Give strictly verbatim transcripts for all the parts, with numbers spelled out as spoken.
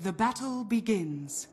The battle begins.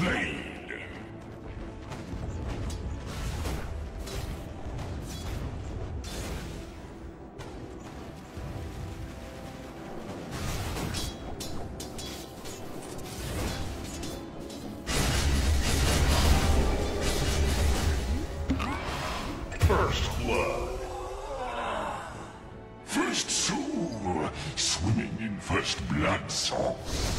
slain. First blood. First soul, swimming in first blood sauce.